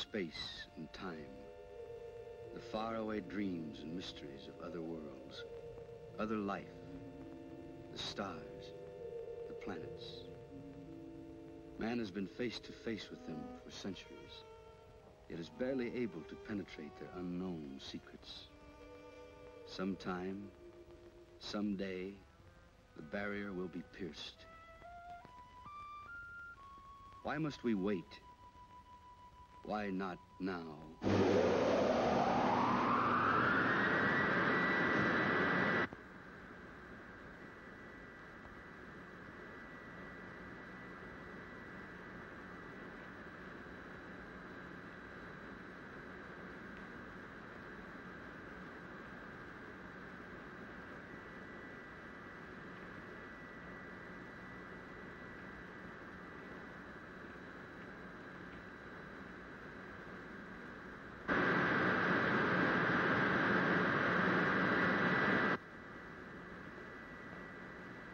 space and time, the faraway dreams and mysteries of other worlds, other life, the stars, the planets. Man has been face to face with them for centuries, yet is barely able to penetrate their unknown secrets. Sometime, someday, the barrier will be pierced. Why must we wait? Why not now?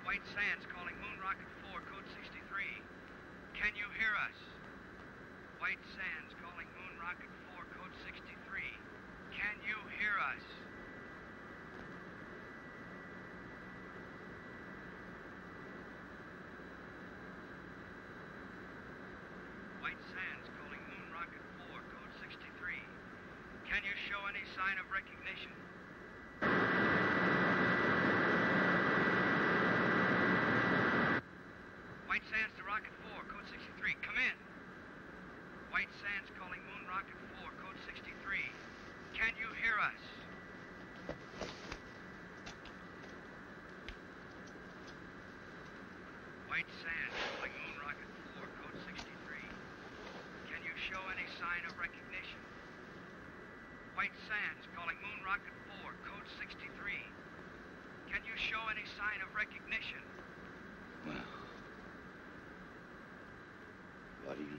White Sands calling Moon Rocket 4, code 63. Can you hear us? White Sands calling Moon Rocket 4, code 63. Can you hear us? White Sands calling Moon Rocket 4, code 63. Can you show any sign of recognition? White Sands to Rocket 4, code 63, come in. White Sands calling Moon Rocket 4, code 63. Can you hear us? White Sands calling Moon Rocket 4, code 63. Can you show any sign of recognition? White Sands calling Moon Rocket 4, code 63. Can you show any sign of recognition? Well. What do you know?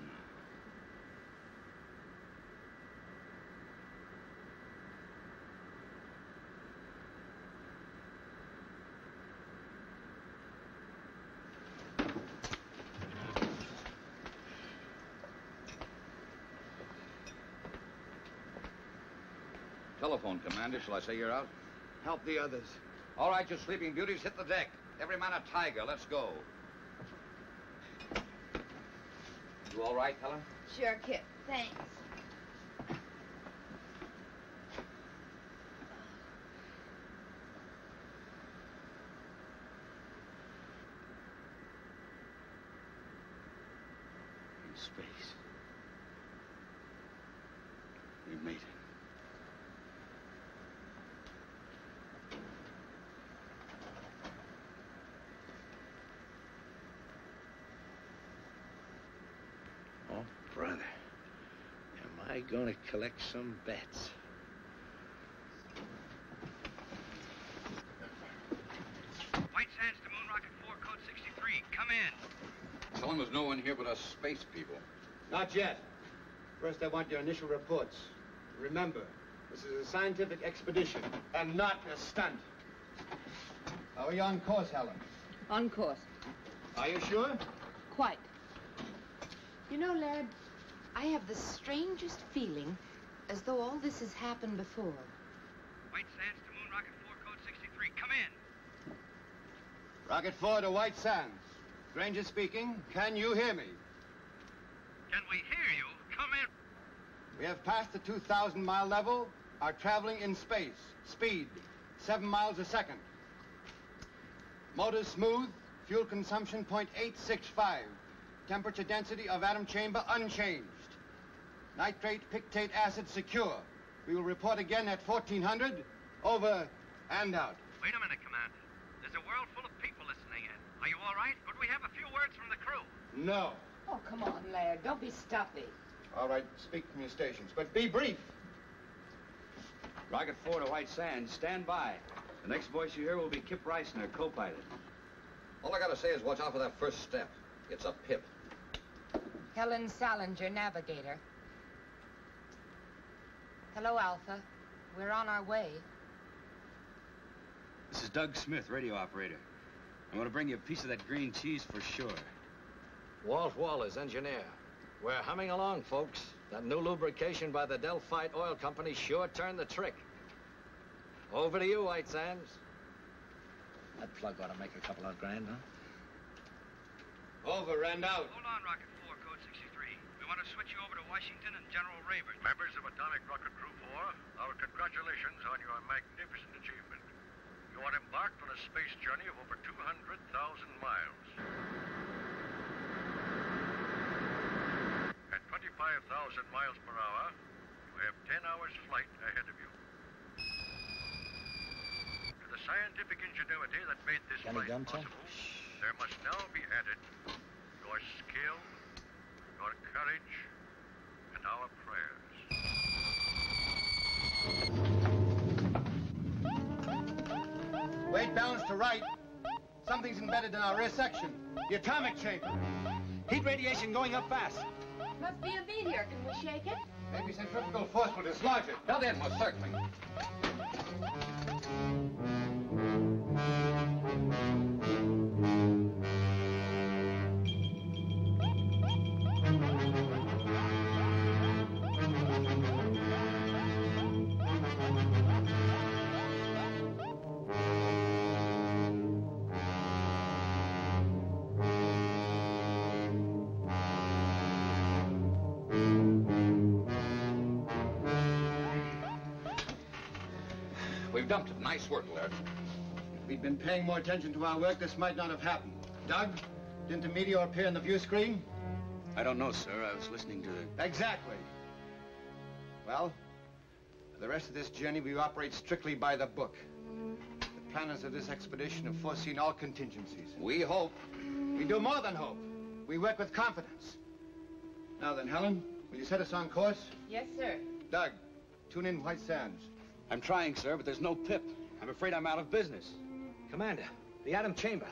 Telephone, Commander. Shall I say you're out? Help the others. All right, you sleeping beauties, hit the deck. Every man a tiger. Let's go. You all right, Helen? Sure, Kip. Thanks. In space. We made it. Brother, am I going to collect some bets? White Sands to Moon Rocket 4, code 63. Come in. Tell them there's no one here but us space people. Not yet. First, I want your initial reports. Remember, this is a scientific expedition and not a stunt. Are we on course, Helen? On course. Are you sure? Quite. You know, lad, I have the strangest feeling as though all this has happened before. White Sands to Moon Rocket 4, code 63. Come in. Rocket 4 to White Sands. Granger speaking. Can you hear me? Can we hear you? Come in. We have passed the 2,000-mile level, are traveling in space. Speed, 7 miles a second. Motors smooth, fuel consumption 0.865. Temperature density of atom chamber unchanged. Nitrate pictate acid secure. We will report again at 1400. Over and out. Wait a minute, Commander. There's a world full of people listening in. Are you all right? Could we have a few words from the crew? No. Oh, come on, lad. Don't be stuffy. All right, speak from your stations, but be brief. Rocket 4 to White Sands, stand by. The next voice you hear will be Kip Reisner, co-pilot. All I gotta say is watch out for that first step. It's a pip. Helen Salinger, navigator. Hello, Alpha. We're on our way. This is Doug Smith, radio operator. I'm going to bring you a piece of that green cheese for sure. Walt Waller's engineer. We're humming along, folks. That new lubrication by the Delphite Oil Company sure turned the trick. Over to you, White Sands. That plug ought to make $200 grand, huh? Over and out. Hold on, Rocket 4, Code 63. We want to switch you over to Washington and General Rayburn. Members of Atomic Rocket Crew 4, our congratulations on your magnificent achievement. You are embarked on a space journey of over 200,000 miles. At 25,000 miles per hour, you have 10 hours flight ahead of you. To the scientific ingenuity that made this flight possible, there must now be added your skill, your courage, and our prayers. Weight balanced to right. Something's embedded in our rear section. The atomic chamber. Heat radiation going up fast. Must be a meteor. Can we shake it? Maybe centrifugal force will dislodge it. Now then, we're circling. Dumped it. Nice work, Laird. If we'd been paying more attention to our work, this might not have happened. Doug, didn't the meteor appear in the view screen? I don't know, sir. I was listening to the... Exactly. Well, for the rest of this journey, we operate strictly by the book. The planners of this expedition have foreseen all contingencies. We hope. We do more than hope. We work with confidence. Now then, Helen, will you set us on course? Yes, sir. Doug, tune in White Sands. I'm trying, sir, but there's no pip. I'm afraid I'm out of business. Commander, the atom chamber,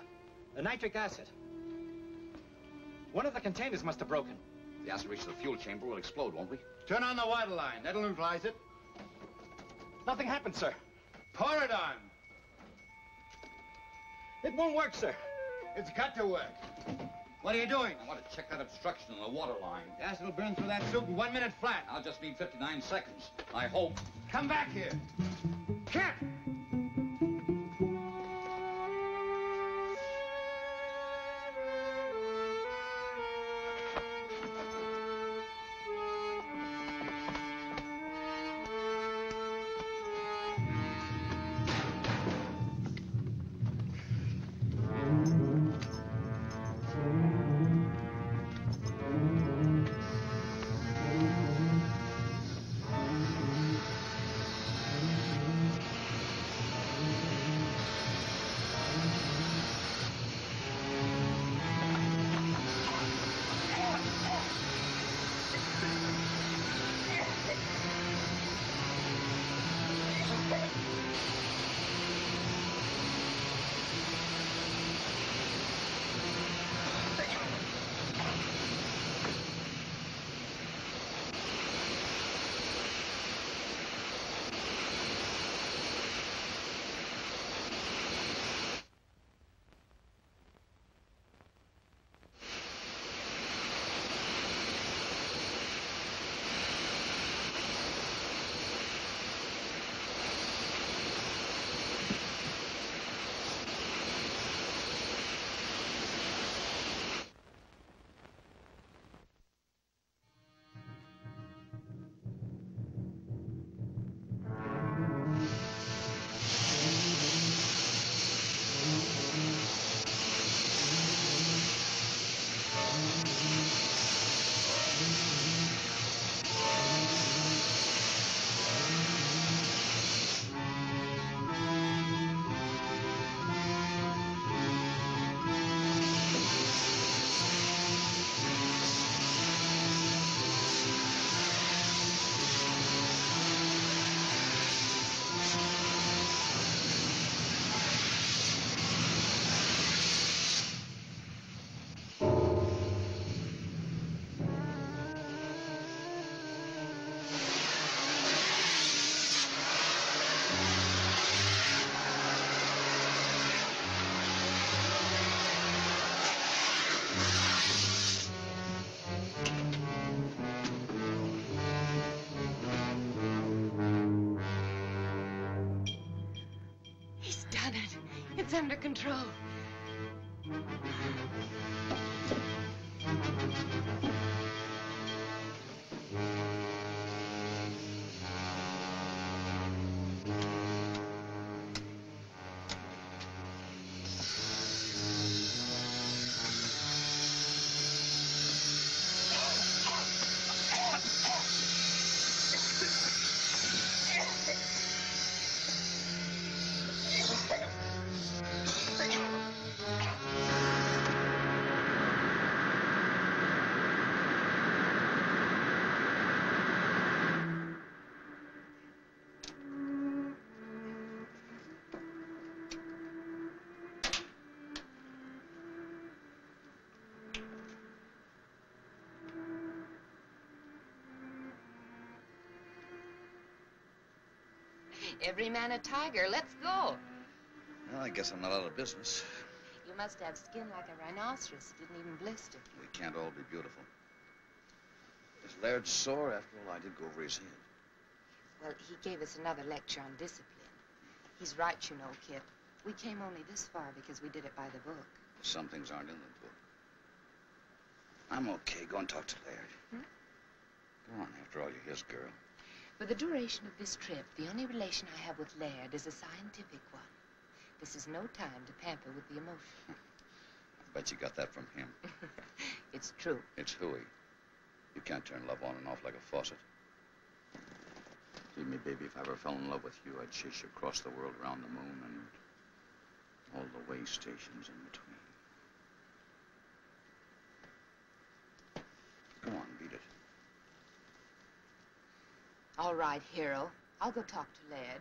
the nitric acid. One of the containers must have broken. If the acid reaches the fuel chamber, we'll explode, won't we? Turn on the water line. That'll neutralize it. Nothing happened, sir. Pour it on. It won't work, sir. It's got to work. What are you doing? I want to check that obstruction on the water line. The acid will burn through that suit in 1 minute flat. I'll just need 59 seconds, I hope. Come back here. Kip! planet. It's under control. Every man a tiger. Let's go. Well, I guess I'm not out of business. You must have skin like a rhinoceros. It didn't even blister. We can't all be beautiful. Is Laird sore? After all, I did go over his head. Well, he gave us another lecture on discipline. He's right, you know, Kip. We came only this far because we did it by the book. Some things aren't in the book. I'm okay. Go and talk to Laird. Hmm? Go on. After all, you're his girl. For the duration of this trip, the only relation I have with Laird is a scientific one. This is no time to pamper with the emotion. I bet you got that from him. It's true. It's hooey. You can't turn love on and off like a faucet. Believe me, baby, if I ever fell in love with you, I'd chase you across the world, around the moon, and all the way stations in between. All right, hero. I'll go talk to Laird.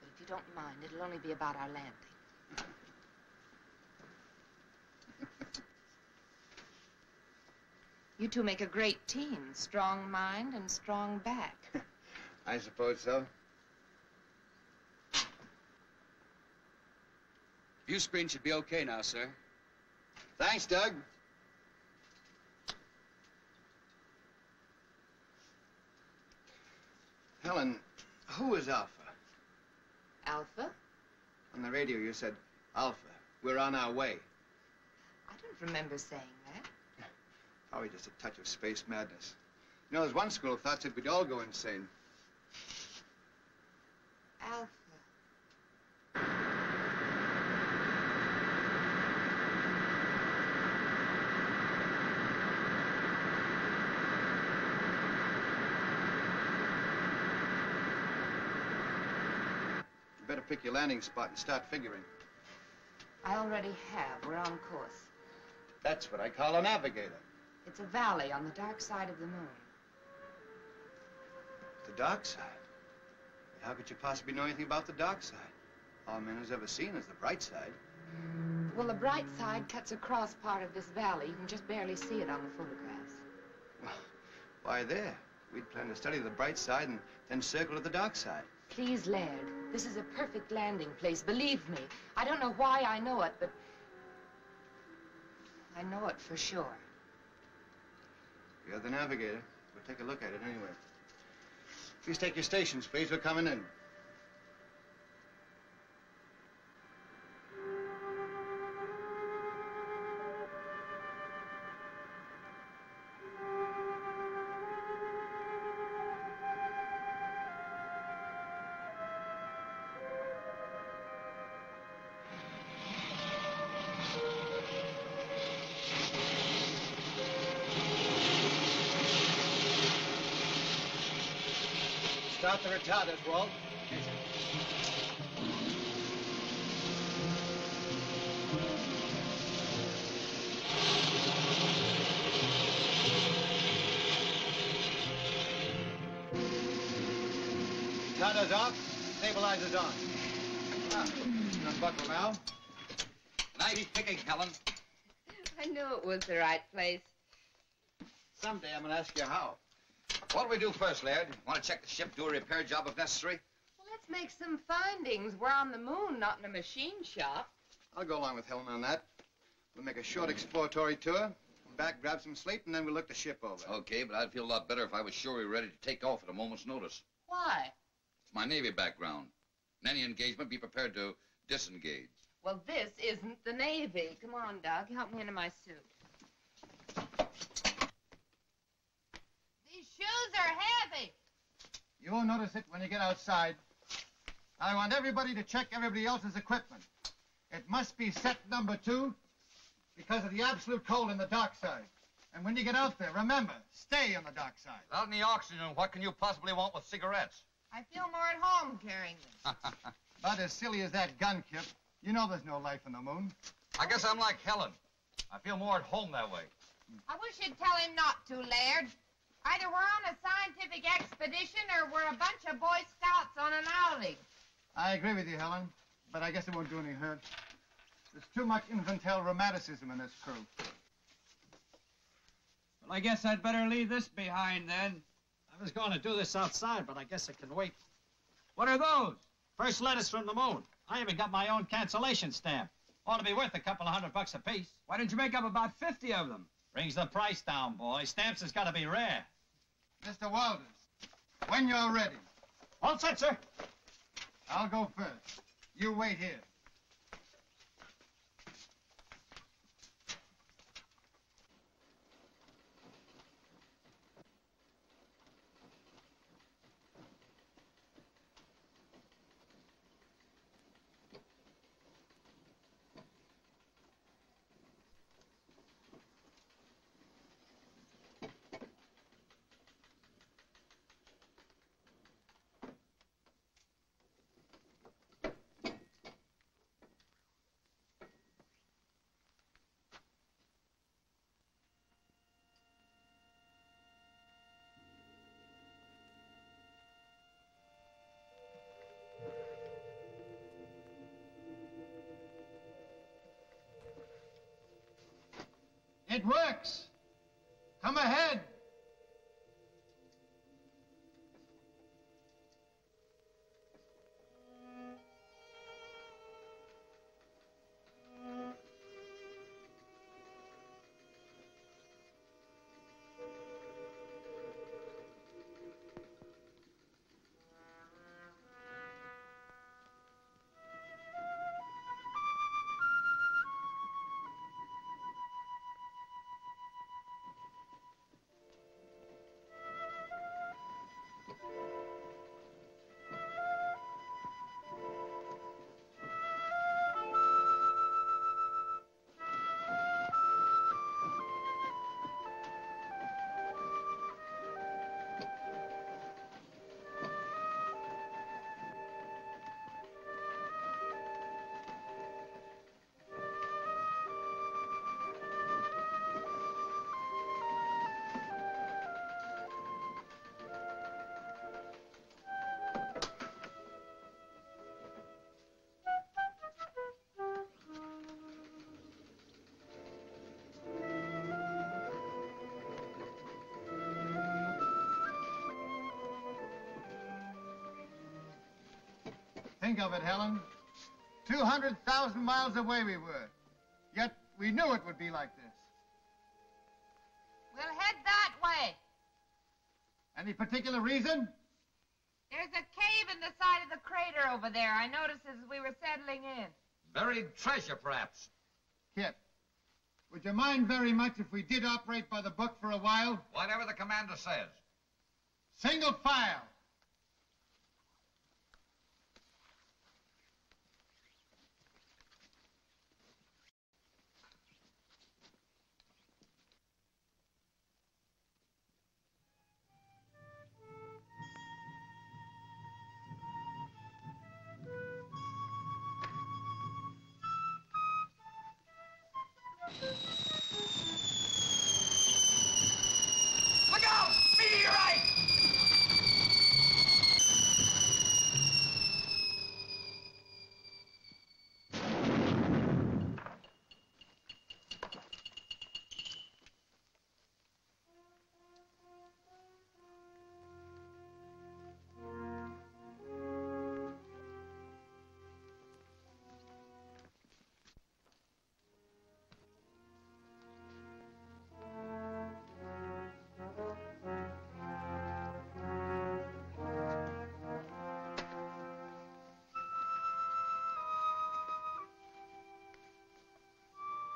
But if you don't mind, it'll only be about our landing. You two make a great team. Strong mind and strong back. I suppose so. View screen should be okay now, sir. Thanks, Doug. Helen, who is Alpha? Alpha? On the radio, you said, Alpha, we're on our way. I don't remember saying that. Probably just a touch of space madness. You know, there's one school of thought that we'd all go insane. Alpha. Pick your landing spot and start figuring. I already have. We're on course. That's what I call a navigator. It's a valley on the dark side of the moon. The dark side? How could you possibly know anything about the dark side? All man has ever seen is the bright side. Well, the bright side cuts across part of this valley. You can just barely see it on the photographs. Well, why there? We'd planned to study the bright side and then circle to the dark side. Please, Laird, this is a perfect landing place, believe me. I don't know why I know it, but I know it for sure. You're the navigator. We'll take a look at it anyway. Please take your stations, please. We're coming in. Start the retarders, Walt. Retarders off, stabilizers on. Unbuckle now. Nice picking, Helen. I knew it was the right place. Someday I'm going to ask you how. What do we do first, Laird? Want to check the ship, do a repair job if necessary? Well, let's make some findings. We're on the moon, not in a machine shop. I'll go along with Helen on that. We'll make a short exploratory tour, come back, grab some sleep, and then we'll look the ship over. Okay, but I'd feel a lot better if I was sure we were ready to take off at a moment's notice. Why? It's my Navy background. In any engagement, be prepared to Disengage. Well, this isn't the Navy. Come on, Doug. Help me into my suit. These shoes are heavy. You'll notice it when you get outside. I want everybody to check everybody else's equipment. It must be set number 2 because of the absolute cold in the dock side. And when you get out there, remember, stay on the dock side. Out in the oxygen, what can you possibly want with cigarettes? I feel more at home carrying them. About as silly as that gun, Kip. You know there's no life on the moon. I guess I'm like Helen. I feel more at home that way. I wish you'd tell him not to, Laird. Either we're on a scientific expedition or we're a bunch of Boy Scouts on an outing. I agree with you, Helen, but I guess it won't do any hurt. There's too much infantile romanticism in this crew. Well, I guess I'd better leave this behind, then. I was going to do this outside, but I guess it can wait. What are those? First letters from the moon. I even got my own cancellation stamp. Ought to be worth a couple of $100 apiece. Why didn't you make up about 50 of them? Brings the price down, boy. Stamps has got to be rare. Mr. Walters, when you're ready. All set, sir. I'll go first. You wait here. It works. Come ahead. Think of it, Helen. 200,000 miles away we were. Yet we knew it would be like this. We'll head that way. Any particular reason? There's a cave in the side of the crater over there. I noticed as we were settling in. Buried treasure, perhaps. Kip, would you mind very much if we did operate by the book for a while? Whatever the commander says. Single file. Look out! Meteorite!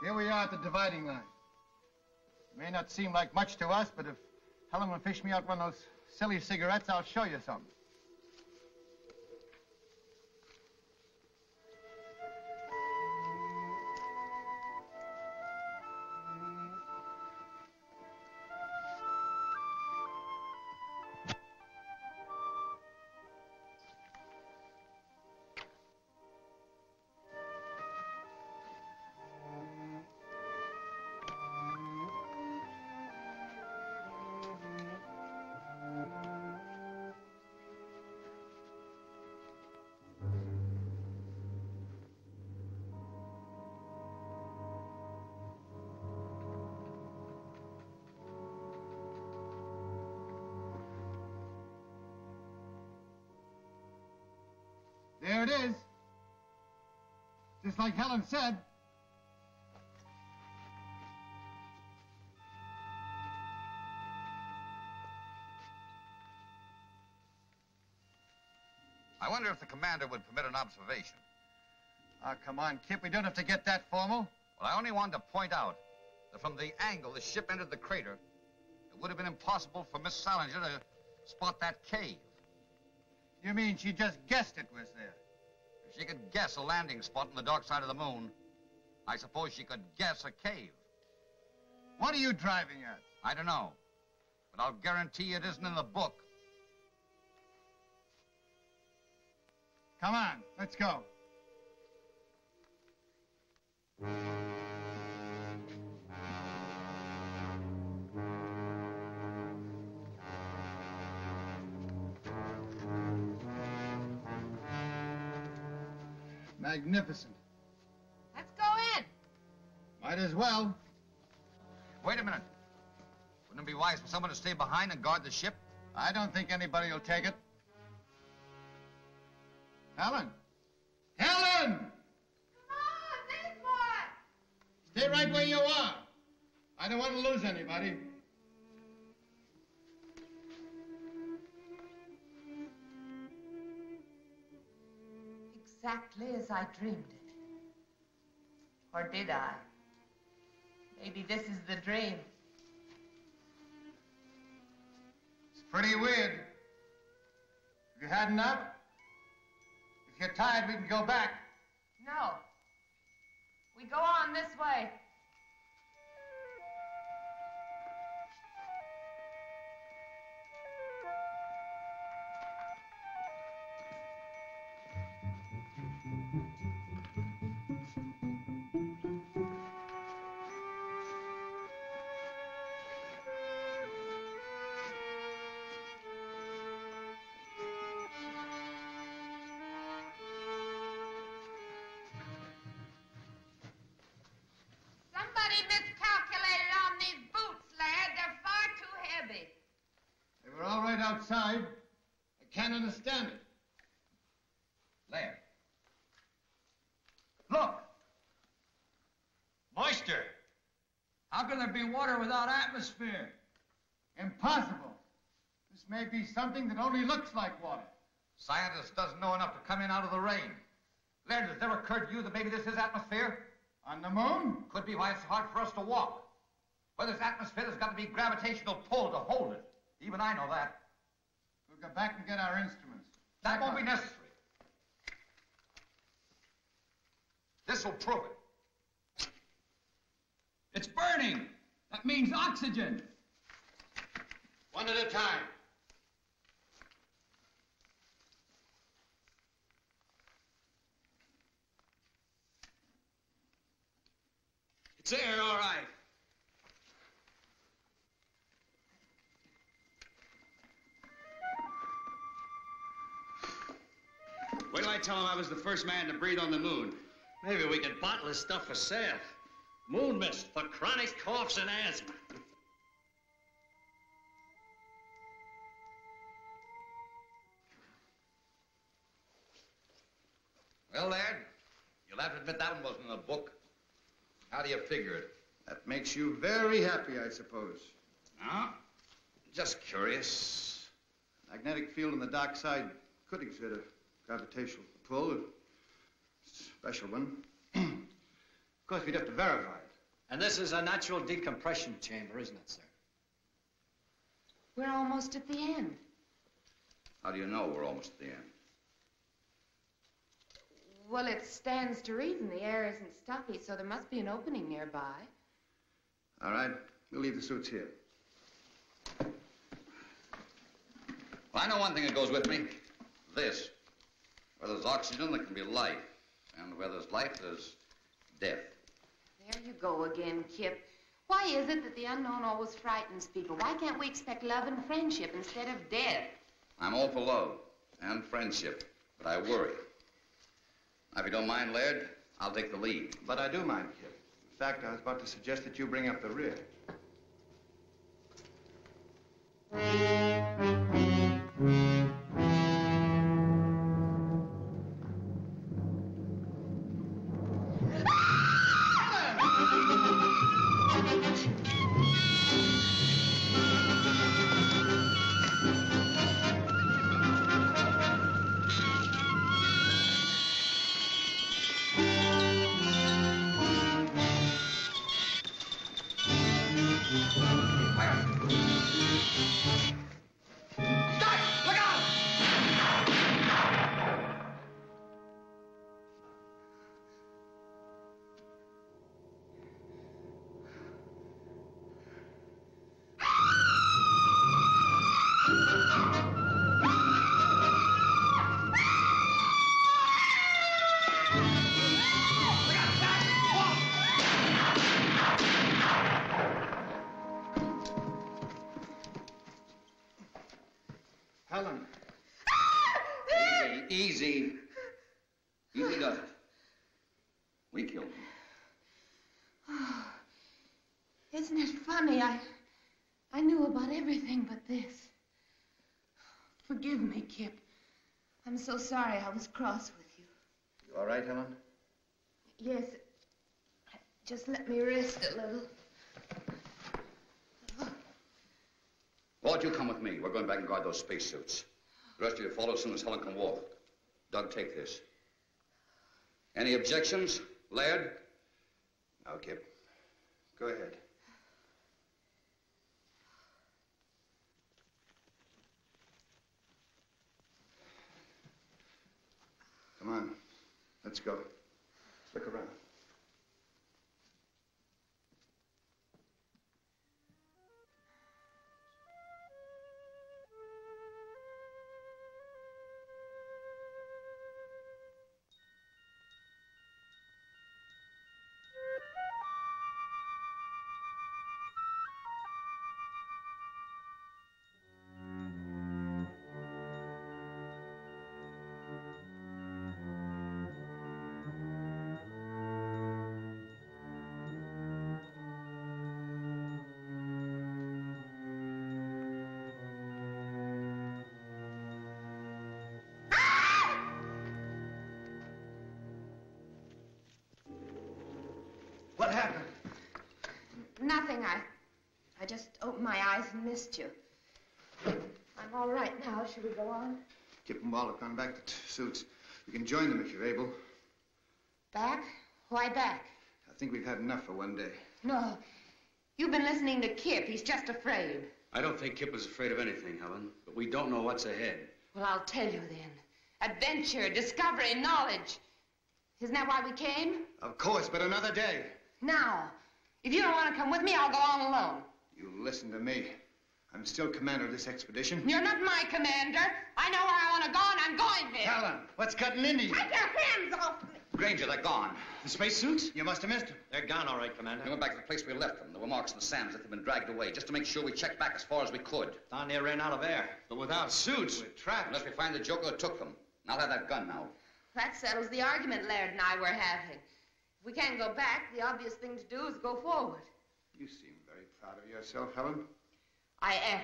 Here we are at the dividing line. It may not seem like much to us, but if Helen will fish me out one of those silly cigarettes, I'll show you something. There it is. Just like Helen said. I wonder if the commander would permit an observation. Ah, come on, Kip. We don't have to get that formal. Well, I only wanted to point out that from the angle the ship entered the crater, it would have been impossible for Miss Salinger to spot that cave. You mean she just guessed it was there? If she could guess a landing spot on the dark side of the moon, I suppose she could guess a cave. What are you driving at? I don't know, but I'll guarantee it isn't in the book. Come on, let's go. Magnificent. Let's go in. Might as well. Wait a minute. Wouldn't it be wise for someone to stay behind and guard the ship? I don't think anybody will take it. Helen. Helen! Come on, this one! Stay right where you are. I don't want to lose anybody. Exactly as I dreamed it. Or did I? Maybe this is the dream. It's pretty weird. Have you had enough? If you're tired, we can go back. No. We go on this way. Outside, I can't understand it. There. Look! Moisture! How can there be water without atmosphere? Impossible. This may be something that only looks like water. Scientist doesn't know enough to come in out of the rain. Laird, has never occurred to you that maybe this is atmosphere? On the moon? Could be why it's hard for us to walk. Well, this atmosphere has got to be gravitational pull to hold it. Even I know that. We'll go back and get our instruments. That won't be necessary. This will prove it. It's burning. That means oxygen. One at a time. It's there, all right. Wait till I tell him I was the first man to breathe on the moon. Maybe we could bottle his stuff for sale. Moon mist for chronic coughs and asthma. Well, lad, you'll have to admit that one wasn't in the book. How do you figure it? That makes you very happy, I suppose. No, just curious. Magnetic field on the dark side could exert a gravitational pull, a special one. Of course, we'd have to verify it. And this is a natural decompression chamber, isn't it, sir? We're almost at the end. How do you know we're almost at the end? Well, it stands to reason. The air isn't stuffy, so there must be an opening nearby. All right. We'll leave the suits here. Well, I know one thing that goes with me. This. Where there's oxygen, there can be life. And where there's life, there's death. There you go again, Kip. Why is it that the unknown always frightens people? Why can't we expect love and friendship instead of death? I'm all for love and friendship, but I worry. Now, if you don't mind, Laird, I'll take the lead. But I do mind, Kip. In fact, I was about to suggest that you bring up the rear. I knew about everything but this. Forgive me, Kip. I'm so sorry I was cross with you. You all right, Helen? Yes. Just let me rest a little. Ward, you come with me. We're going back and guard those spacesuits. The rest of you follow as soon as Helen can walk. Doug, take this. Any objections, Laird? No, Kip. Go ahead. Come on, let's go. Look around. What happened? Nothing. I just opened my eyes and missed you. I'm all right now. Should we go on? Kip and Wall have gone back to suits. You can join them if you're able. Back? Why back? I think we've had enough for one day. No. You've been listening to Kip. He's just afraid. I don't think Kip is afraid of anything, Helen. But we don't know what's ahead. Well, I'll tell you then. Adventure, discovery, knowledge. Isn't that why we came? Of course, but another day. Now, if you don't want to come with me, I'll go on alone. You listen to me. I'm still commander of this expedition. You're not my commander. I know where I want to go, and I'm going there. Helen, what's cutting into you? Take your hands off me. Granger, they're gone. The spacesuits? You must have missed them. They're gone, all right, Commander. We went back to the place we left them. There were marks in the sands that had been dragged away, just to make sure we checked back as far as we could. Down there ran out of air. But without suits, we're trapped. Unless we find the joker who took them. And I'll have that gun now. That settles the argument Laird and I were having. If we can't go back, the obvious thing to do is go forward. You seem very proud of yourself, Helen. I am.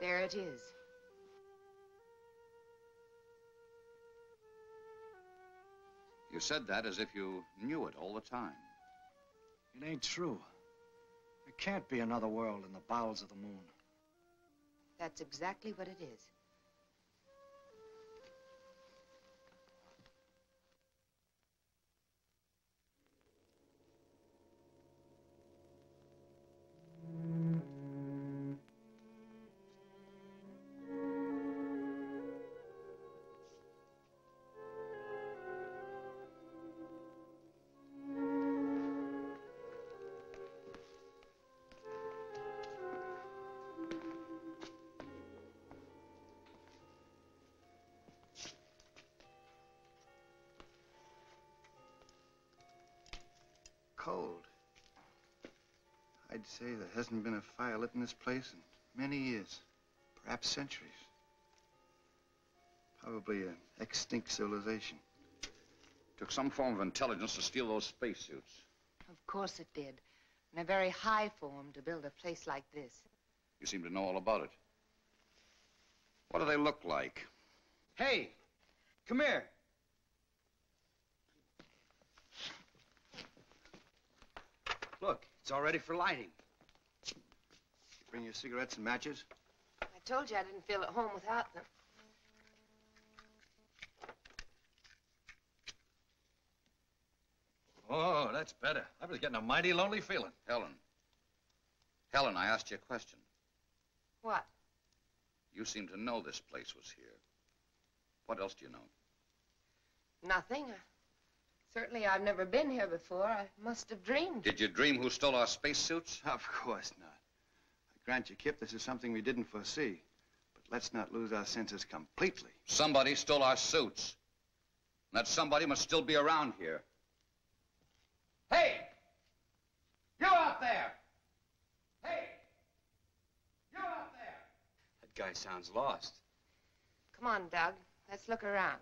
There it is. You said that as if you knew it all the time. It ain't true. I can't be another world in the bowels of the moon. That's exactly what it is. Cold. I'd say there hasn't been a fire lit in this place in many years, perhaps centuries. Probably an extinct civilization. Took some form of intelligence to steal those spacesuits. Of course it did. In a very high form to build a place like this. You seem to know all about it. What do they look like? Hey, come here. Look, it's all ready for lighting. You bring your cigarettes and matches? I told you I didn't feel at home without them. Oh, that's better. I was getting a mighty lonely feeling. Helen. Helen, I asked you a question. What? You seem to know this place was here. What else do you know? Nothing. Certainly, I've never been here before. I must have dreamed. Did you dream who stole our spacesuits? Of course not. I grant you, Kip, this is something we didn't foresee. But let's not lose our senses completely. Somebody stole our suits. And that somebody must still be around here. Hey! You out there! Hey! You out there! That guy sounds lost. Come on, Doug. Let's look around.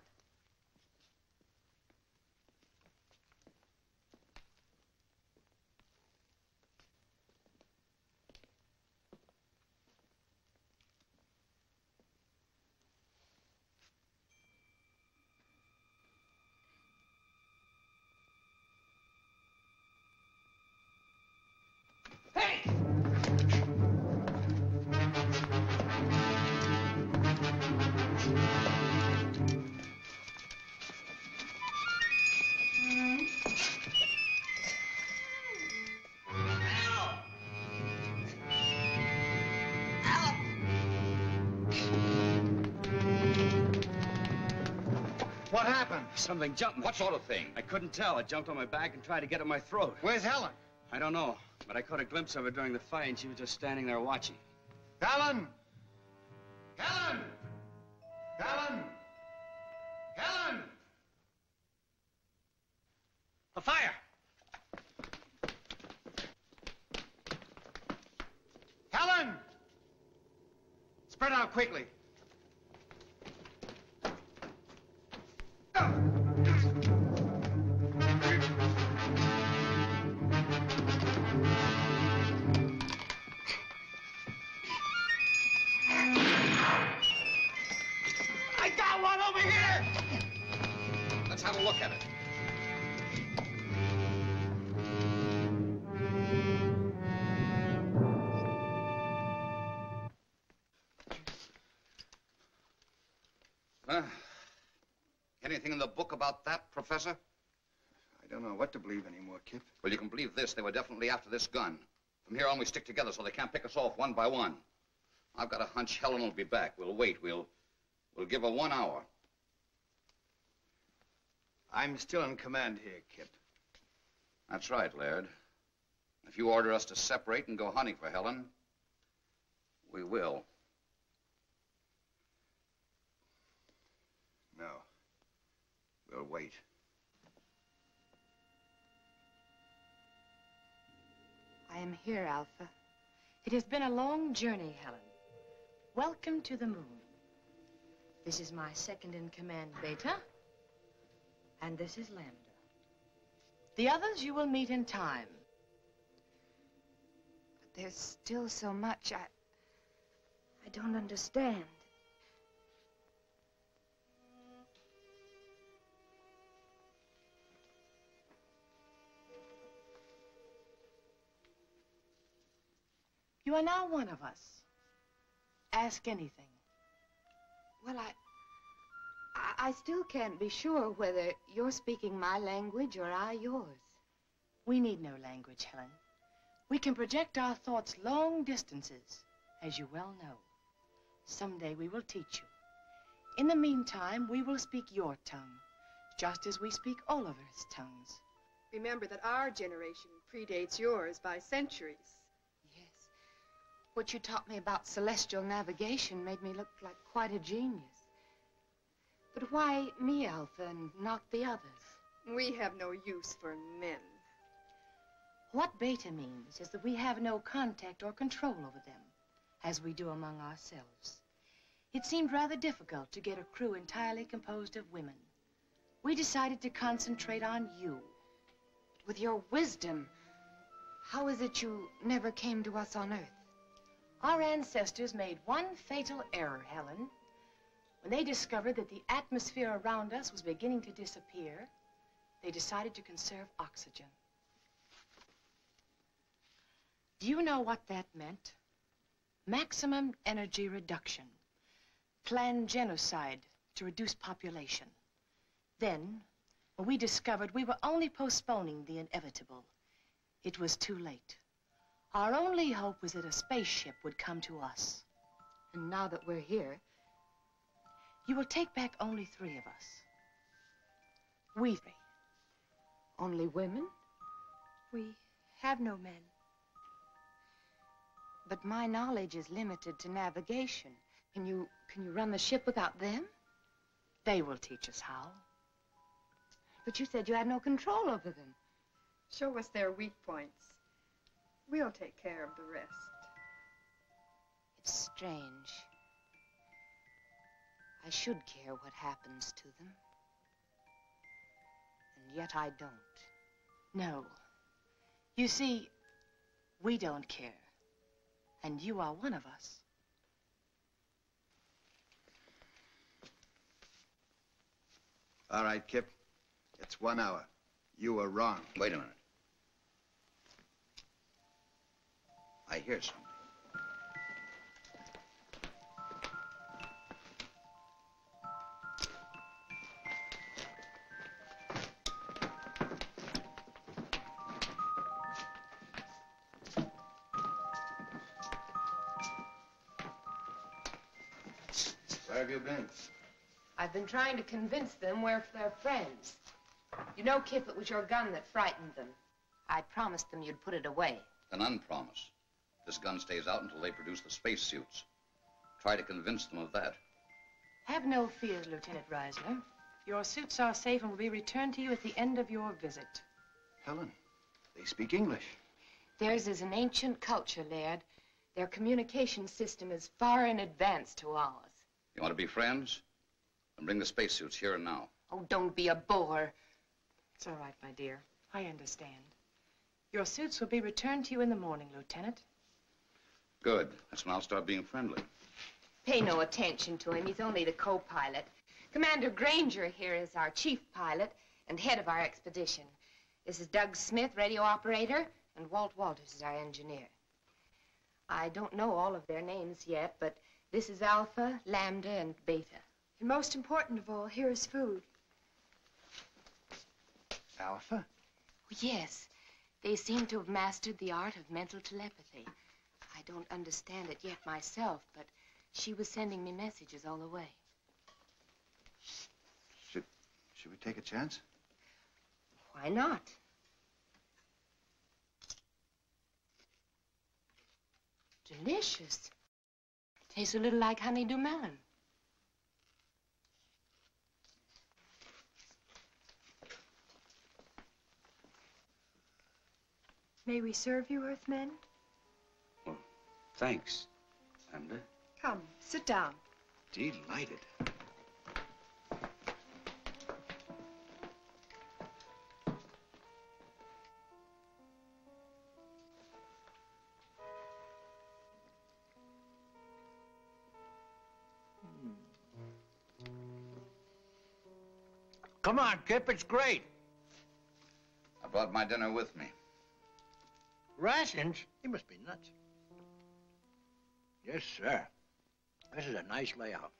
What happened? Something jumped me. What sort of thing? I couldn't tell. It jumped on my back and tried to get at my throat. Where's Helen? I don't know, but I caught a glimpse of her during the fight, and she was just standing there watching. Helen! Helen! Helen! Helen! A fire! Helen! Spread out quickly. Anything in the book about that, Professor? I don't know what to believe anymore, Kip. Well, you can believe this. They were definitely after this gun. From here on, we stick together so they can't pick us off one by one. I've got a hunch Helen will be back. We'll wait. We'll give her 1 hour. I'm still in command here, Kip. That's right, Laird. If you order us to separate and go hunting for Helen, we will. No. We'll wait. I am here, Alpha. It has been a long journey, Helen. Welcome to the moon. This is my second in command, Beta. And this is Lambda. The others you will meet in time. But there's still so much I don't understand. You are now one of us. Ask anything. Well, I still can't be sure whether you're speaking my language or I yours. We need no language, Helen. We can project our thoughts long distances, as you well know. Someday we will teach you. In the meantime, we will speak your tongue, just as we speak Oliver's tongues. Remember that our generation predates yours by centuries. Yes. What you taught me about celestial navigation made me look like quite a genius. But why me, Alpha, and not the others? We have no use for men. What Beta means is that we have no contact or control over them, as we do among ourselves. It seemed rather difficult to get a crew entirely composed of women. We decided to concentrate on you. With your wisdom, how is it you never came to us on Earth? Our ancestors made one fatal error, Helen. When they discovered that the atmosphere around us was beginning to disappear, they decided to conserve oxygen. Do you know what that meant? Maximum energy reduction. Planned genocide to reduce population. Then, when we discovered we were only postponing the inevitable, it was too late. Our only hope was that a spaceship would come to us. And now that we're here, you will take back only three of us. We three. Only women? We have no men. But my knowledge is limited to navigation. Can you run the ship without them? They will teach us how. But you said you had no control over them. Show us their weak points. We'll take care of the rest. It's strange. I should care what happens to them. And yet I don't. No. You see, we don't care. And you are one of us. All right, Kip. It's 1 hour. You were wrong. Wait a minute. I hear something. Where have you been? I've been trying to convince them we're their friends. You know, Kip, it was your gun that frightened them. I promised them you'd put it away. An unpromise. This gun stays out until they produce the spacesuits. Try to convince them of that. Have no fears, Lieutenant Reisner. Your suits are safe and will be returned to you at the end of your visit. Helen, they speak English. Theirs is an ancient culture, Laird. Their communication system is far in advance to ours. You want to be friends? And bring the spacesuits here and now. Oh, don't be a bore. It's all right, my dear. I understand. Your suits will be returned to you in the morning, Lieutenant. Good. That's when I'll start being friendly. Pay no attention to him. He's only the co-pilot. Commander Granger here is our chief pilot and head of our expedition. This is Doug Smith, radio operator, and Walt Walters is our engineer. I don't know all of their names yet, but this is Alpha, Lambda, and Beta. And most important of all, here is food. Alpha? Yes. They seem to have mastered the art of mental telepathy. I don't understand it yet myself, but she was sending me messages all the way. Should we take a chance? Why not? Delicious. Tastes a little like honeydew melon. May we serve you, Earthmen? Well, thanks, Lambda. Come, sit down. Delighted. Come on, Kip, it's great. I brought my dinner with me. Rations? You must be nuts. Yes, sir. This is a nice layout.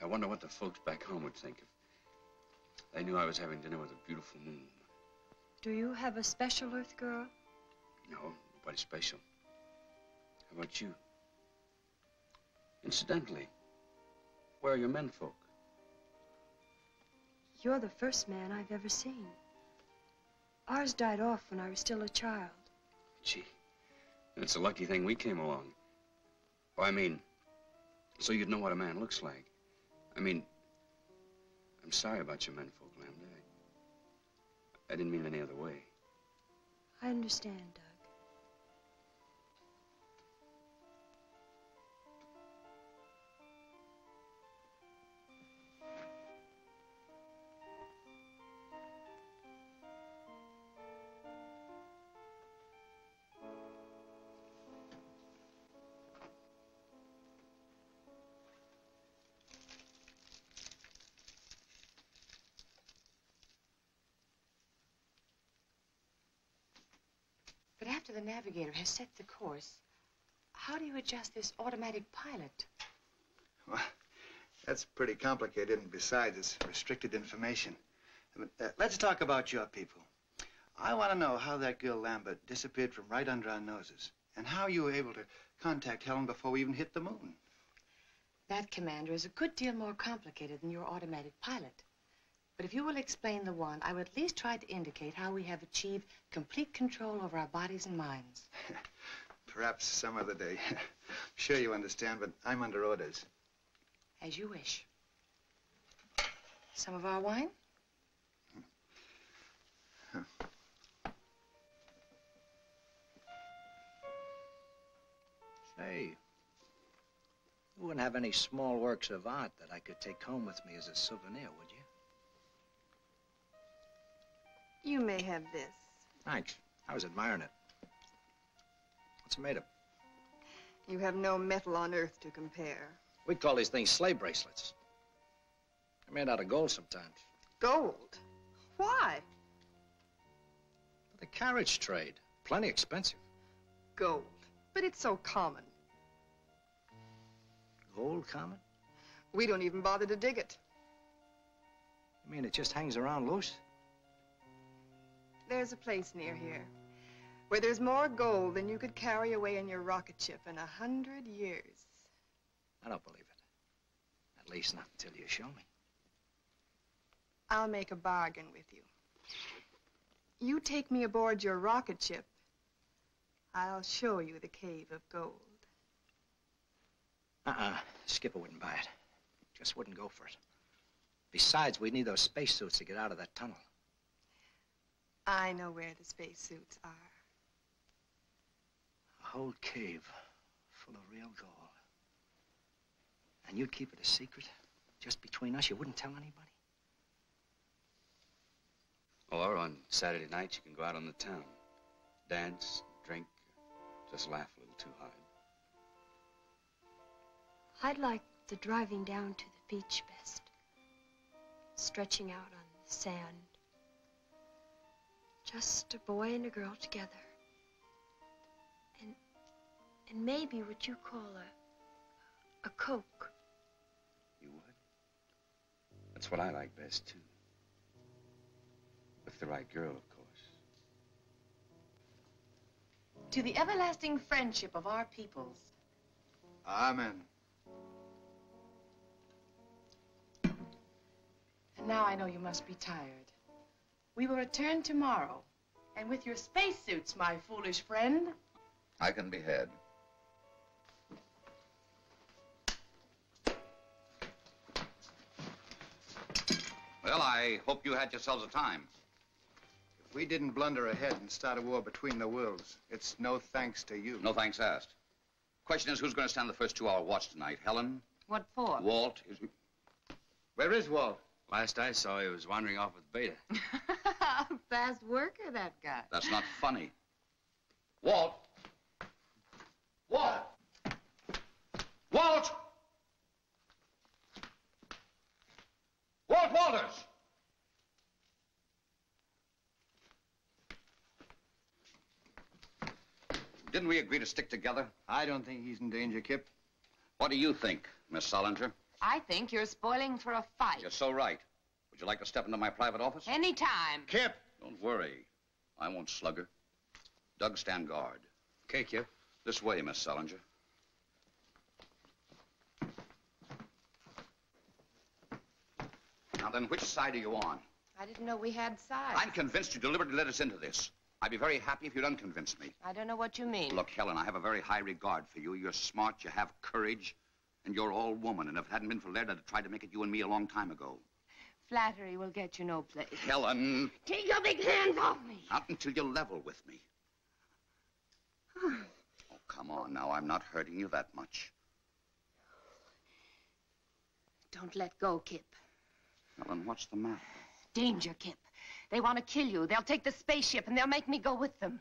I wonder what the folks back home would think if they knew I was having dinner with a beautiful moon. Do you have a special Earth girl? No, nobody special. How about you? Incidentally, where are your menfolk? You're the first man I've ever seen. Ours died off when I was still a child. Gee, it's a lucky thing we came along. Oh, I mean, so you'd know what a man looks like. I mean, I'm sorry about your menfolk, Lambda. I didn't mean it any other way. I understand, Doug. After the navigator has set the course, how do you adjust this automatic pilot? Well, that's pretty complicated, and besides, it's restricted information. Let's talk about your people. I want to know how that girl Lambert disappeared from right under our noses, and how you were able to contact Helen before we even hit the moon. That, Commander, is a good deal more complicated than your automatic pilot. But if you will explain the wand, I will at least try to indicate how we have achieved complete control over our bodies and minds. Perhaps some other day. I'm sure you understand, but I'm under orders. As you wish. Some of our wine? Say, you wouldn't have any small works of art that I could take home with me as a souvenir, would you? You may have this. Thanks. I was admiring it. What's it made of? You have no metal on Earth to compare. We call these things sleigh bracelets. They're made out of gold sometimes. Gold? Why? For the carriage trade. Plenty expensive. Gold. But it's so common. Gold common? We don't even bother to dig it. You mean it just hangs around loose? There's a place near here where there's more gold than you could carry away in your rocket ship in 100 years. I don't believe it. At least not until you show me. I'll make a bargain with you. You take me aboard your rocket ship, I'll show you the cave of gold. Skipper wouldn't buy it. Just wouldn't go for it. Besides, we need those spacesuits to get out of that tunnel. I know where the spacesuits are. A whole cave full of real gold. And you'd keep it a secret? Just between us? You wouldn't tell anybody? Or on Saturday night, you can go out on the town. Dance, drink, just laugh a little too hard. I'd like the driving down to the beach best. Stretching out on the sand. Just a boy and a girl together. And maybe what you call a Coke. You would? That's what I like best, too. With the right girl, of course. To the everlasting friendship of our peoples. Amen. And now I know you must be tired. We will return tomorrow, and with your spacesuits, my foolish friend. I can be had. Well, I hope you had yourselves a time. If we didn't blunder ahead and start a war between the worlds, it's no thanks to you. No thanks asked. Question is, who's going to stand the first 2-hour watch tonight? Helen? What for? Walt is... Where is Walt? Last I saw, he was wandering off with Beta. Fast worker, that guy. That's not funny. Walt! Walt! Walt! Walt, Didn't we agree to stick together? I don't think he's in danger, Kip. What do you think, Miss Salinger? I think you're spoiling for a fight. You're so right. Would you like to step into my private office? Any time. Kip! Don't worry. I won't slug her. Doug, stand guard. Okay, Kip. This way, Miss Salinger. Now then, which side are you on? I didn't know we had sides. I'm convinced you deliberately led us into this. I'd be very happy if you'd unconvince me. I don't know what you mean. Look, Helen, I have a very high regard for you. You're smart, you have courage, and you're all woman. And if it hadn't been for Laird, I'd have tried to make it you and me a long time ago. Flattery will get you no place. Helen! Take your big hands off me! Not until you're level with me. Oh, come on now. I'm not hurting you that much. Don't let go, Kip. Helen, what's the matter? Danger, Kip. They want to kill you. They'll take the spaceship and they'll make me go with them.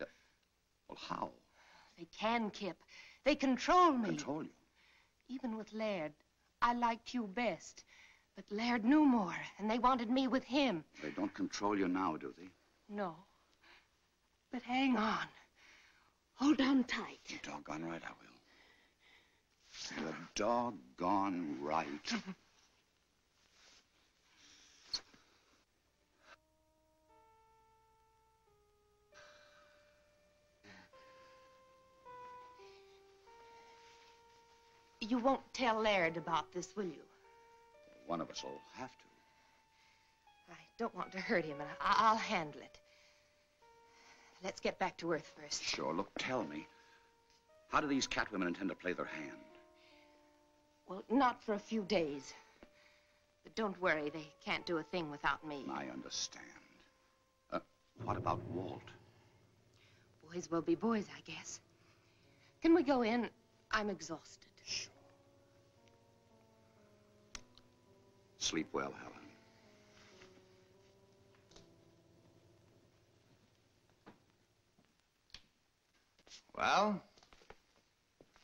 Well, how? They can, Kip. They control me. Control you? Even with Laird, I liked you best. But Laird knew more, and they wanted me with him. They don't control you now, do they? No. But hang on. Hold on tight. You're doggone right, I will. You're doggone right. You won't tell Laird about this, will you? One of us will have to. I don't want to hurt him, and I'll handle it. Let's get back to Earth first. Sure. Look, tell me, how do these catwomen intend to play their hand? Well, not for a few days. But don't worry, they can't do a thing without me. I understand. What about Walt? Boys will be boys, I guess. Can we go in? I'm exhausted. Sure. Sleep well, Helen. Well,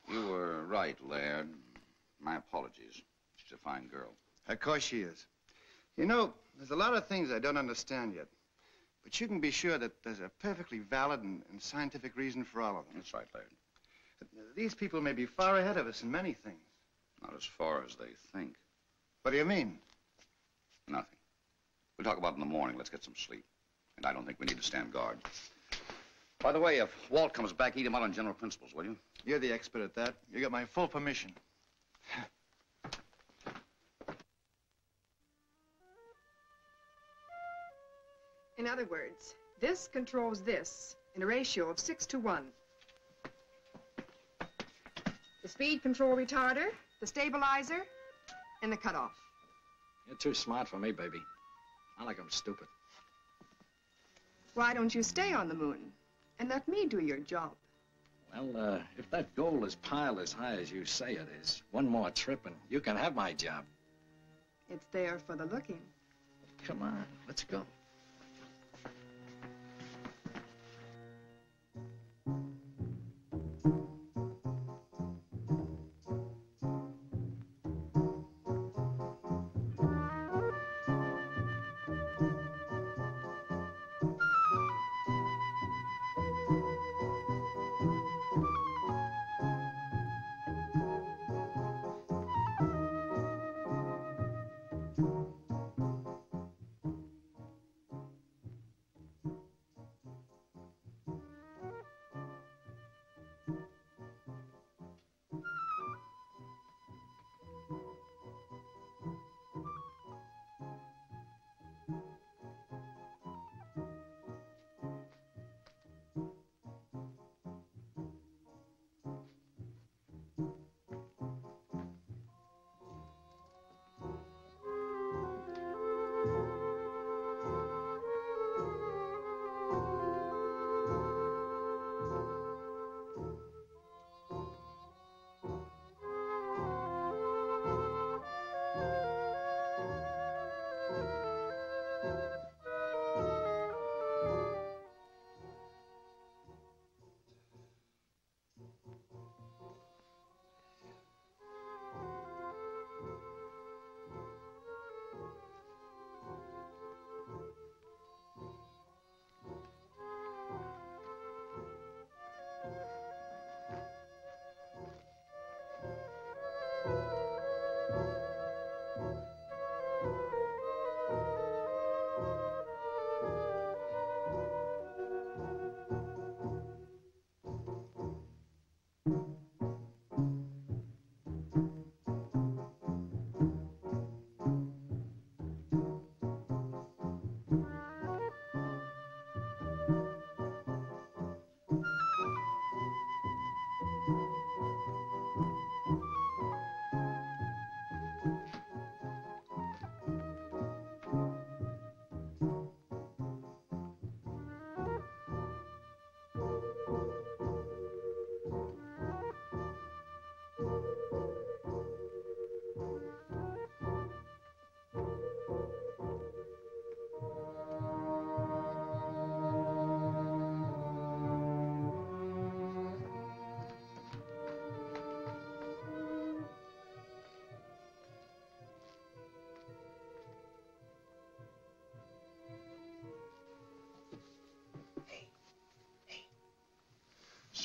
you were right, Laird. My apologies. She's a fine girl. Of course she is. You know, there's a lot of things I don't understand yet. But you can be sure that there's a perfectly valid and scientific reason for all of them. That's right, Laird. These people may be far ahead of us in many things. Not as far as they think. What do you mean? Nothing. We'll talk about it in the morning. Let's get some sleep. And I don't think we need to stand guard. By the way, if Walt comes back, eat him out on general principles, will you? You're the expert at that. You got my full permission. In other words, this controls this in a ratio of 6 to 1. The speed control retarder, the stabilizer, and the cutoff. You're too smart for me, baby. I like I'm stupid. Why don't you stay on the moon and let me do your job? Well, if that goal is piled as high as you say it is, one more trip and you can have my job. It's there for the looking. Come on, let's go.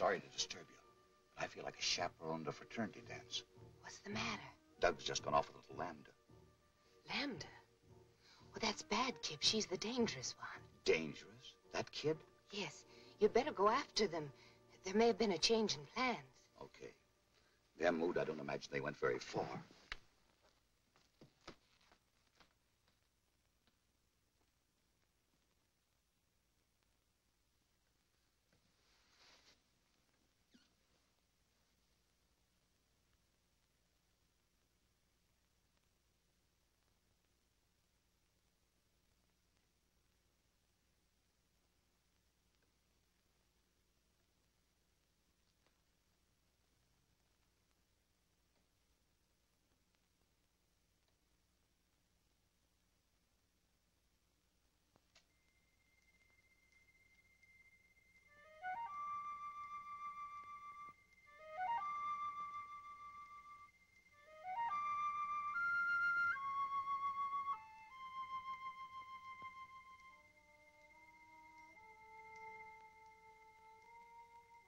sorry to disturb you, but I feel like a chaperone to a fraternity dance. What's the matter? Doug's just gone off with little Lambda. Lambda? Well, that's bad, Kip. She's the dangerous one. Dangerous? That kid? Yes. You'd better go after them. There may have been a change in plans. Okay. Their mood, I don't imagine they went very far.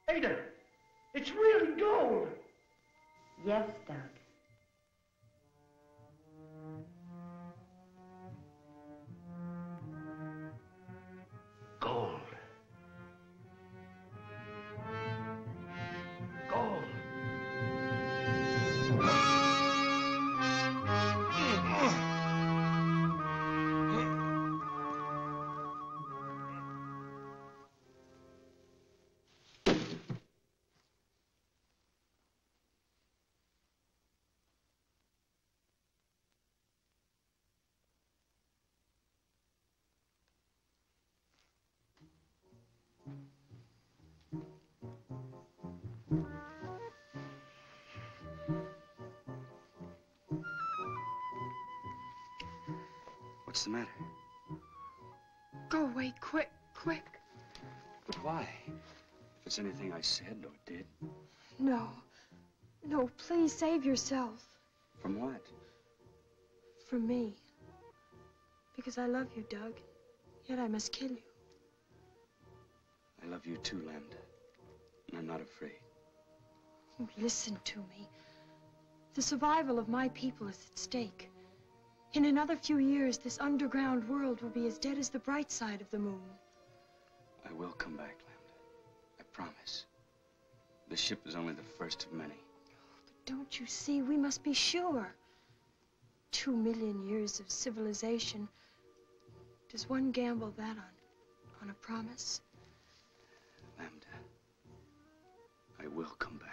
Ada, it's really gold. Yes, Doug. Gold. Gold. What's the matter? Go away, quick, quick. But why? If it's anything I said or did. No. No, please save yourself. From what? From me. Because I love you, Doug. Yet I must kill you. I love you too, Lambda. And I'm not afraid. Oh, listen to me. The survival of my people is at stake. In another few years, this underground world will be as dead as the bright side of the moon. I will come back, Lambda. I promise. The ship is only the first of many. Oh, but don't you see? We must be sure. 2 million years of civilization. Does one gamble that on a promise? Lambda, I will come back.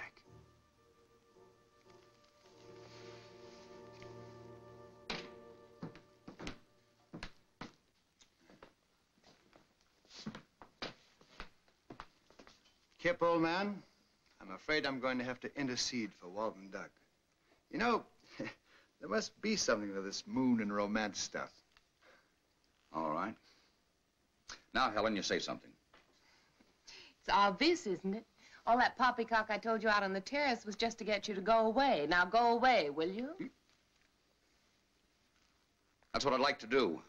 Kip, old man, I'm afraid I'm going to have to intercede for Walt and Doug. You know, there must be something to this moon and romance stuff. All right. Now, Helen, you say something. It's obvious, isn't it? All that poppycock I told you out on the terrace was just to get you to go away. Now, go away, will you? That's what I'd like to do.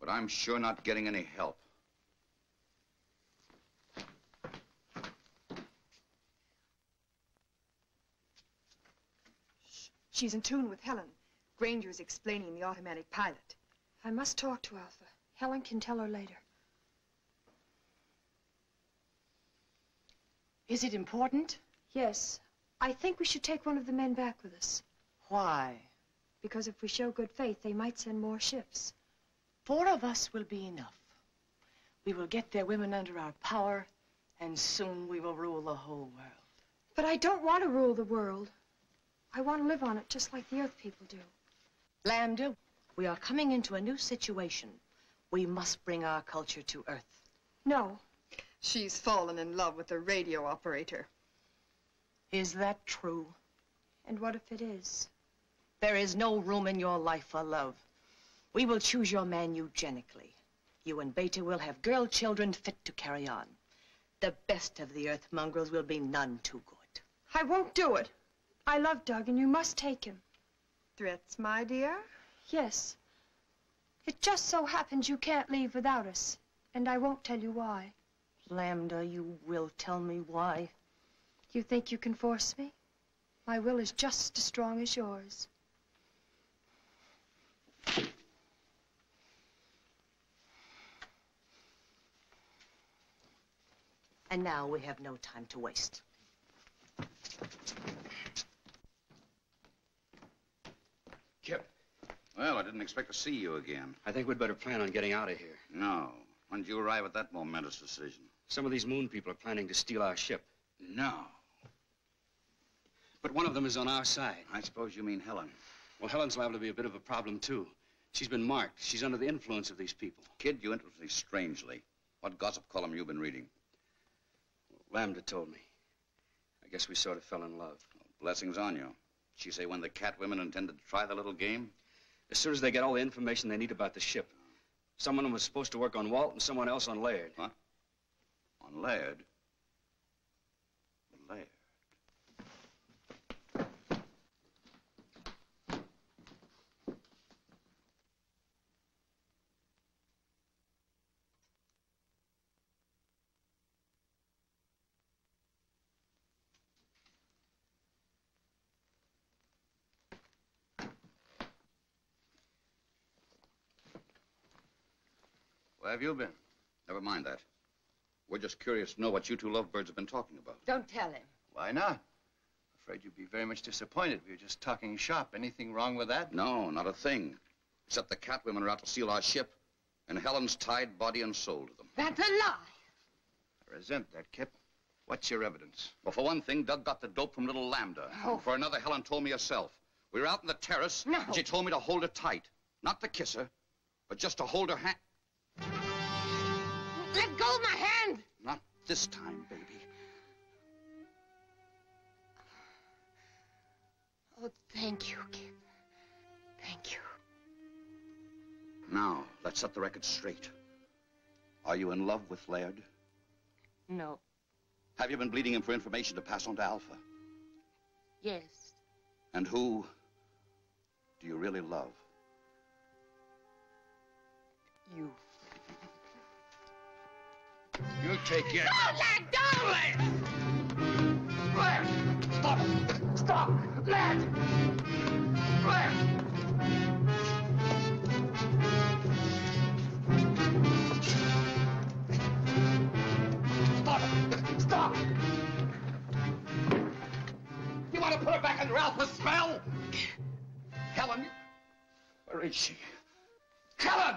But I'm sure not getting any help. She's in tune with Helen. Granger is explaining the automatic pilot. I must talk to Alpha. Helen can tell her later. Is it important? Yes. I think we should take one of the men back with us. Why? Because if we show good faith, they might send more ships. 4 of us will be enough. We will get their women under our power, and soon we will rule the whole world. But I don't want to rule the world. I want to live on it, just like the Earth people do. Lambda, we are coming into a new situation. We must bring our culture to Earth. No. She's fallen in love with a radio operator. Is that true? And what if it is? There is no room in your life for love. We will choose your man eugenically. You and Beta will have girl children fit to carry on. The best of the Earth mongrels will be none too good. I won't do it. I love Doug, and you must take him. Threats, my dear? Yes. It just so happens you can't leave without us, and I won't tell you why. Lambda, you will tell me why. You think you can force me? My will is just as strong as yours. And now we have no time to waste. Kip. Well, I didn't expect to see you again. I think we'd better plan on getting out of here. No. When did you arrive at that momentous decision? Some of these moon people are planning to steal our ship. No. But one of them is on our side. I suppose you mean Helen. Well, Helen's liable to be a bit of a problem, too. She's been marked. She's under the influence of these people. Kid, you interest me strangely. What gossip column you been reading? Lambda told me. I guess we sort of fell in love. Well, blessings on you. She say when the cat women intended to try the little game? As soon as they get all the information they need about the ship. Someone was supposed to work on Walt and someone else on Laird. Huh? On Laird? Laird. Where have you been? Never mind that. We're just curious to know what you two lovebirds have been talking about. Don't tell him. Why not? I'm afraid you'd be very much disappointed. We were just talking shop. Anything wrong with that? No, not a thing. Except the cat women are out to steal our ship, and Helen's tied body and soul to them. That's a lie. I resent that, Kip. What's your evidence? Well, for one thing, Doug got the dope from little Lambda. Oh. And for another, Helen told me herself. We were out in the terrace, no. And she told me to hold her tight. Not to kiss her, but just to hold her hand. Let go of my hand! Not this time, baby. Oh, thank you, Kip. Thank you. Now, let's set the record straight. Are you in love with Laird? No. Have you been bleeding him for information to pass on to Alpha? Yes. And who do you really love? You. You take it. Don't let go of it! Laird! Stop! Stop! Laird! Laird! Stop it! Stop! You want to put her back under Alpha's spell? Helen? Where is she? Helen!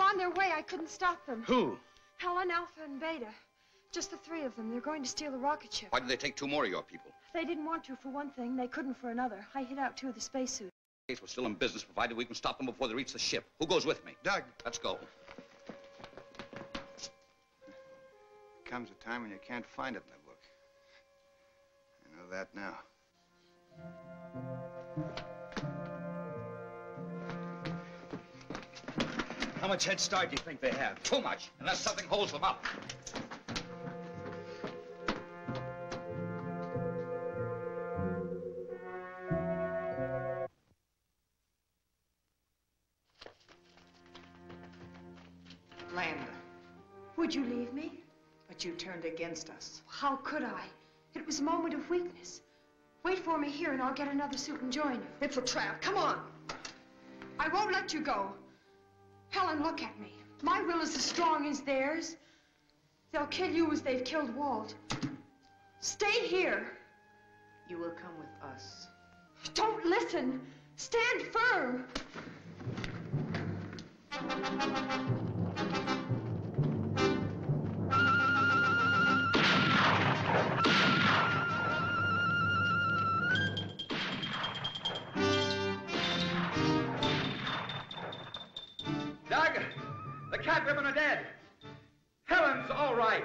On their way, I couldn't stop them. Who? Helen, Alpha, and Beta. Just the three of them. They're going to steal the rocket ship. Why did they take two more of your people? They didn't want to, for one thing. They couldn't for another. I hid out two of the spacesuits. The case was still in business, provided we can stop them before they reach the ship. Who goes with me? Doug. Let's go. There comes a time when you can't find it in the book. I know that now. How much head start do you think they have? Too much, unless something holds them up. Lambda, would you leave me? But you turned against us. How could I? It was a moment of weakness. Wait for me here and I'll get another suit and join you. It's a trap. Come on. I won't let you go. Helen, look at me. My will is as strong as theirs. They'll kill you as they've killed Walt. Stay here. You will come with us. Don't listen. Stand firm. Cat women are dead. Helen's all right.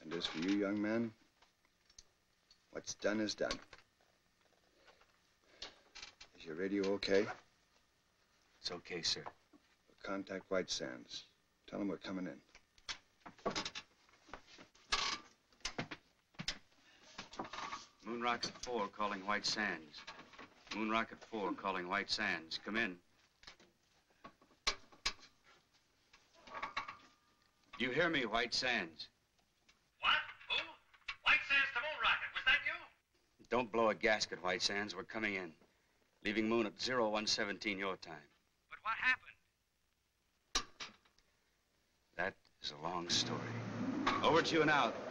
And as for you, young man, what's done is done. Is your radio okay? It's okay, sir. Contact White Sands. Tell them we're coming in. Moon Rocket 4 calling White Sands. Moon Rocket 4 calling White Sands. Come in. Do you hear me, White Sands? What? Who? White Sands to Moon Rocket. Was that you? Don't blow a gasket, White Sands. We're coming in. Leaving Moon at 0117 your time. But what happened? That is a long story. Over to you and out.